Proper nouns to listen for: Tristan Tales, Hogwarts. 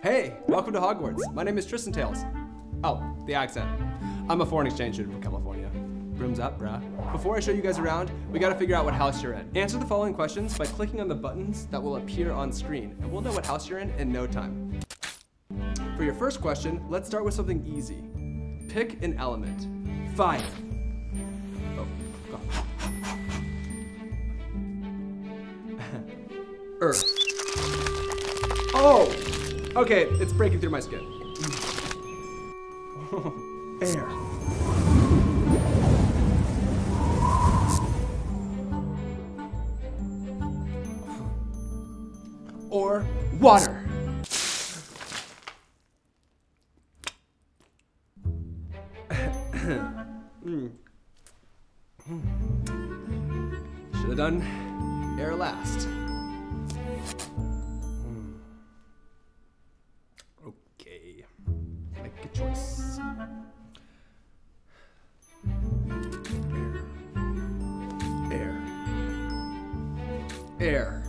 Hey, welcome to Hogwarts. My name is Tristan Tales. Oh, the accent. I'm a foreign exchange student from California. Room's up, bruh. Before I show you guys around, we gotta figure out what house you're in. Answer the following questions by clicking on the buttons that will appear on screen, and we'll know what house you're in no time. For your first question, let's start with something easy. Pick an element. Fire. Oh, God. Earth. Oh! Okay, it's breaking through my skin. Air. Or water. Should have done air last. Okay, make a choice. Air. Air. Air.